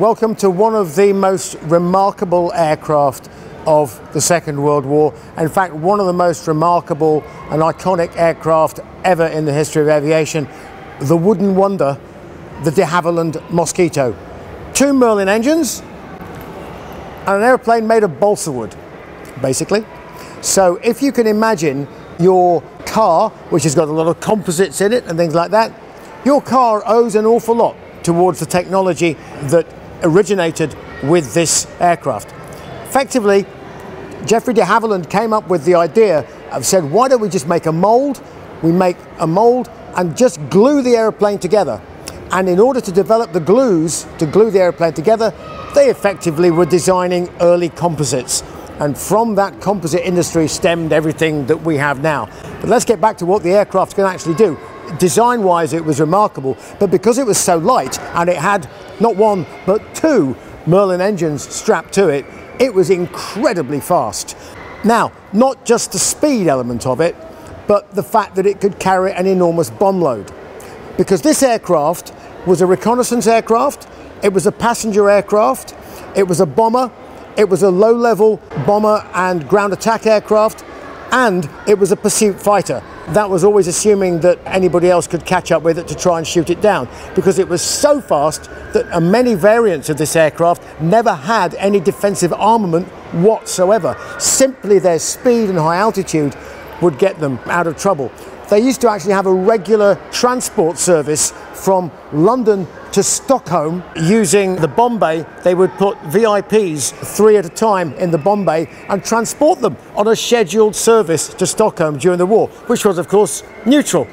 Welcome to one of the most remarkable aircraft of the Second World War. In fact, one of the most remarkable and iconic aircraft ever in the history of aviation, the wooden wonder, the De Havilland Mosquito. Two Merlin engines and an airplane made of balsa wood, basically. So if you can imagine your car, which has got a lot of composites in it and things like that, your car owes an awful lot towards the technology that originated with this aircraft. Effectively, Geoffrey de Havilland came up with the idea of said, why don't we just make a mold? We make a mold and just glue the airplane together. And in order to develop the glues to glue the airplane together, they effectively were designing early composites. And from that composite industry stemmed everything that we have now. But let's get back to what the aircraft can actually do. Design-wise, it was remarkable, but because it was so light and it had not one, but two Merlin engines strapped to it, it was incredibly fast. Now, not just the speed element of it, but the fact that it could carry an enormous bomb load. Because this aircraft was a reconnaissance aircraft, it was a passenger aircraft, it was a bomber, it was a low-level bomber and ground attack aircraft, and it was a pursuit fighter. That was always assuming that anybody else could catch up with it to try and shoot it down, because it was so fast that many variants of this aircraft never had any defensive armament whatsoever. Simply their speed and high altitude would get them out of trouble. They used to actually have a regular transport service from London to Stockholm using the Bombay. They would put VIPs three at a time in the Bombay and transport them on a scheduled service to Stockholm during the war, which was of course neutral.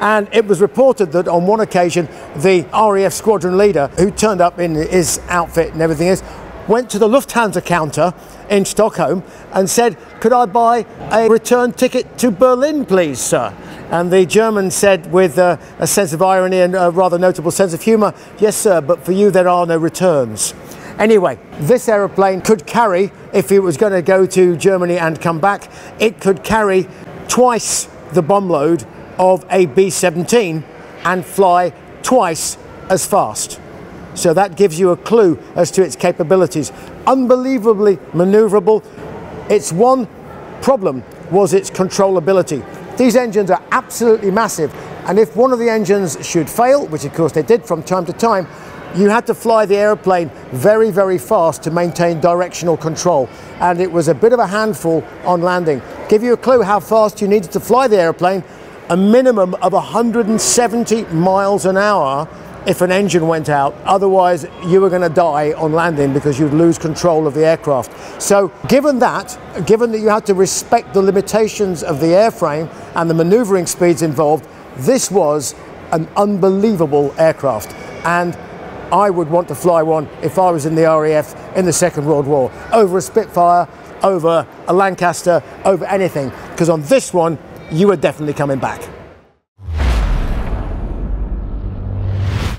And it was reported that on one occasion the RAF squadron leader, who turned up in his outfit and everything else, went to the Lufthansa counter in Stockholm and said, "Could I buy a return ticket to Berlin, please, sir?" And the German said with a sense of irony and a rather notable sense of humour, "Yes, sir, but for you there are no returns." Anyway, this aeroplane could carry, if it was going to go to Germany and come back, it could carry twice the bomb load of a B-17 and fly twice as fast. So that gives you a clue as to its capabilities. Unbelievably manoeuvrable. Its one problem was its controllability. These engines are absolutely massive, and if one of the engines should fail, which of course they did from time to time, you had to fly the airplane very, very fast to maintain directional control, and it was a bit of a handful on landing. Give you a clue how fast you needed to fly the airplane, a minimum of 170 miles an hour if an engine went out, otherwise you were going to die on landing because you'd lose control of the aircraft. So given that you had to respect the limitations of the airframe and the manoeuvring speeds involved, this was an unbelievable aircraft, and I would want to fly one if I was in the RAF in the Second World War, over a Spitfire, over a Lancaster, over anything, because on this one you were definitely coming back.